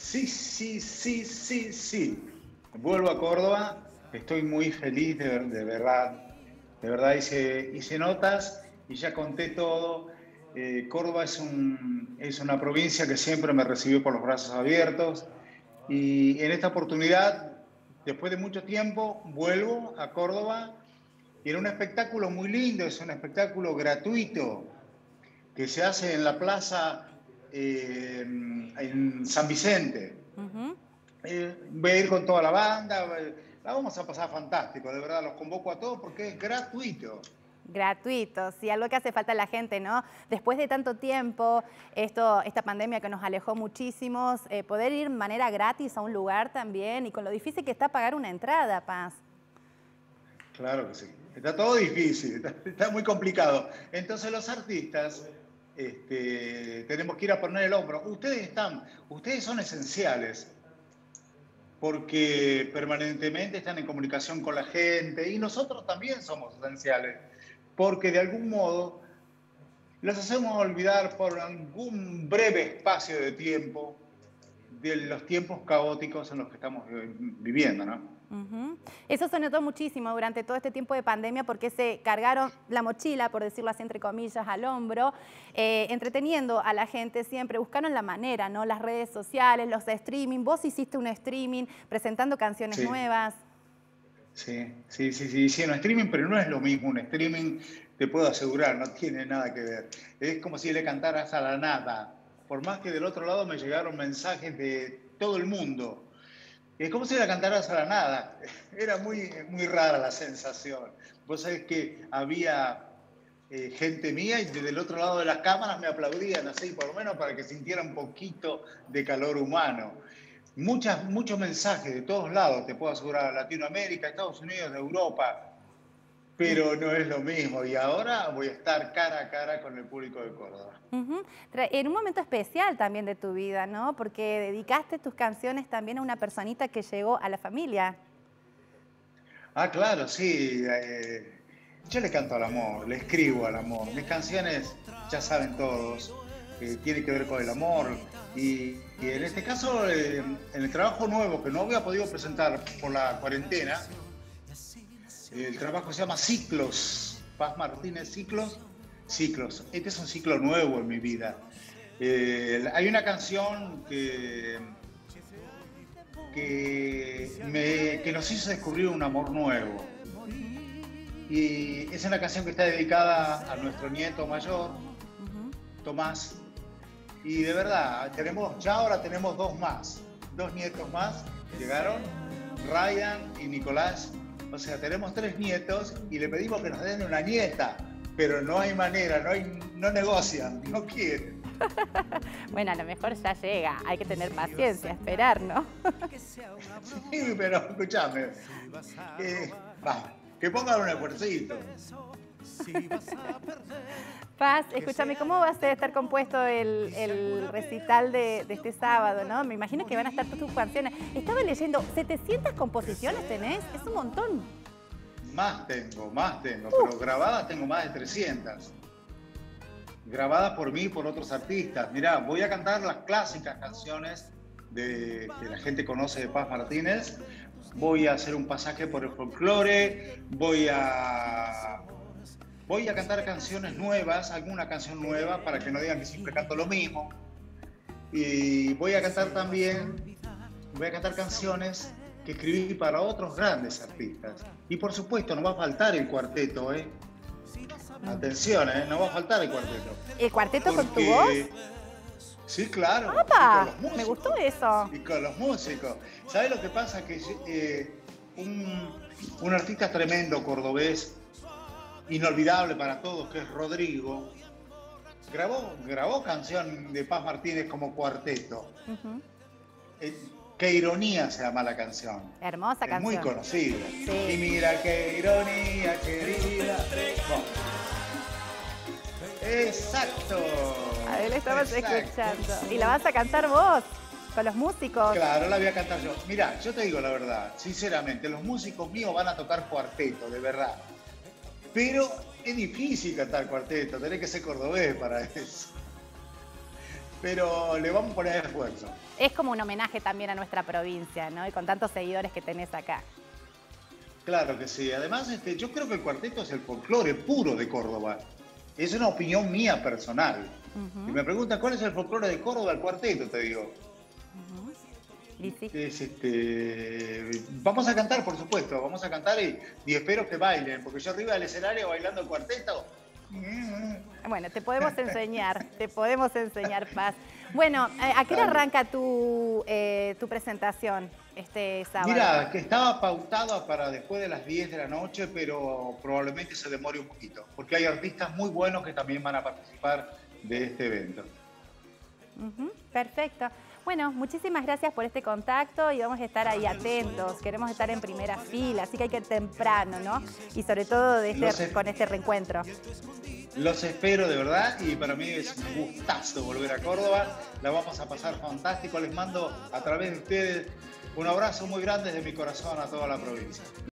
Sí. Vuelvo a Córdoba. Estoy muy feliz, de verdad. De verdad hice notas y ya conté todo. Córdoba es una provincia que siempre me recibió con los brazos abiertos. Y en esta oportunidad, después de mucho tiempo, vuelvo a Córdoba. Y era un espectáculo muy lindo, es un espectáculo gratuito que se hace en la plaza en San Vicente. Uh-huh. Voy a ir con toda la banda, la vamos a pasar fantástico, de verdad, los convoco a todos porque es gratuito. Gratuito, sí, algo que hace falta a la gente, ¿no? Después de tanto tiempo, esta pandemia que nos alejó muchísimos, poder ir de manera gratis a un lugar también y con lo difícil que está pagar una entrada, Paz. Claro que sí, está todo difícil, está muy complicado. Entonces los artistas tenemos que ir a poner el hombro. Ustedes son esenciales porque permanentemente están en comunicación con la gente y nosotros también somos esenciales porque de algún modo los hacemos olvidar por algún breve espacio de tiempo de los tiempos caóticos en los que estamos viviendo, ¿no? Uh-huh. Eso se notó muchísimo durante todo este tiempo de pandemia porque se cargaron la mochila, por decirlo así entre comillas, al hombro, entreteniendo a la gente siempre, buscaron la manera, ¿no? Las redes sociales, los streaming, vos hiciste un streaming presentando canciones nuevas. Sí, un streaming, pero no es lo mismo, un streaming, te puedo asegurar, no tiene nada que ver. Es como si le cantaras a la nada, por más que del otro lado me llegaron mensajes de todo el mundo. Es como si la cantaras a la nada. Era muy, muy rara la sensación. Vos sabés que había gente mía y del otro lado de las cámaras me aplaudían así, por lo menos para que sintiera un poquito de calor humano. Muchos mensajes de todos lados, te puedo asegurar, Latinoamérica, Estados Unidos, Europa, pero no es lo mismo. Y ahora voy a estar cara a cara con el público de Córdoba. Uh-huh. En un momento especial también de tu vida, ¿no? Porque dedicaste tus canciones también a una personita que llegó a la familia. Ah, claro, sí. Yo le canto al amor, le escribo al amor. Mis canciones, ya saben todos, tienen que ver con el amor. Y en este caso, en el trabajo nuevo que no había podido presentar por la cuarentena, el trabajo se llama Ciclos, Paz Martínez, Ciclos. Este es un ciclo nuevo en mi vida. Hay una canción que nos hizo descubrir un amor nuevo. Y es una canción que está dedicada a nuestro nieto mayor, Tomás. Y de verdad, ahora tenemos dos nietos más. Llegaron Ryan y Nicolás. O sea, tenemos 3 nietos y le pedimos que nos den una nieta, pero no hay manera, no negocian, no quieren. Bueno, a lo mejor ya llega, hay que tener paciencia, esperar, ¿no? Sí, pero escúchame, que pongan un esfuercito. Paz, escúchame, ¿cómo va a estar compuesto el recital de este sábado, ¿no? Me imagino que van a estar todas tus canciones. Estaba leyendo, 700 composiciones tenés, es un montón. Más tengo, pero grabadas tengo más de 300. Grabadas por mí y por otros artistas. Mirá, voy a cantar las clásicas canciones que la gente conoce de Paz Martínez. Voy a hacer un pasaje por el folclore, voy a cantar canciones nuevas, alguna canción nueva, para que no digan que siempre canto lo mismo. Y voy a cantar canciones que escribí para otros grandes artistas. Y por supuesto, no va a faltar el cuarteto, ¿eh? Atención, ¿eh? No va a faltar el cuarteto. ¿El cuarteto con tu voz? Sí, claro. ¡Apa! Músicos, me gustó eso. Y con los músicos. ¿Sabes lo que pasa? Que un artista tremendo cordobés, inolvidable para todos, que es Rodrigo, grabó canción de Paz Martínez como cuarteto. Uh-huh. Qué ironía se llama la canción. Hermosa canción. Muy conocida. Sí. Y mira qué ironía, querida. Bueno. Exacto. A ver, la estabas escuchando. Y la vas a cantar vos, con los músicos. Claro, la voy a cantar yo. Mirá, yo te digo la verdad, sinceramente, los músicos míos van a tocar cuarteto, de verdad. Pero es difícil cantar cuarteto, tenés que ser cordobés para eso. pero le vamos a poner esfuerzo. Es como un homenaje también a nuestra provincia, ¿no? Y con tantos seguidores que tenés acá. Claro que sí. Además, yo creo que el cuarteto es el folclore puro de Córdoba. Es una opinión mía personal. Si me preguntan cuál es el folclore de Córdoba, el cuarteto, te digo. Es, vamos a cantar, por supuesto. Vamos a cantar y espero que bailen, porque yo arriba del escenario bailando el cuarteto... Bueno, te podemos enseñar, Paz. Bueno, ¿a qué hora arranca tu presentación este sábado? Mira, que estaba pautada para después de las 10 de la noche, pero probablemente se demore un poquito, porque hay artistas muy buenos que también van a participar de este evento. Perfecto. Bueno, muchísimas gracias por este contacto y vamos a estar ahí atentos. Queremos estar en primera fila, así que hay que ir temprano, ¿no? Y sobre todo de con este reencuentro. Los espero, de verdad, y para mí es un gustazo volver a Córdoba. La vamos a pasar fantástico. Les mando a través de ustedes un abrazo muy grande desde mi corazón a toda la provincia.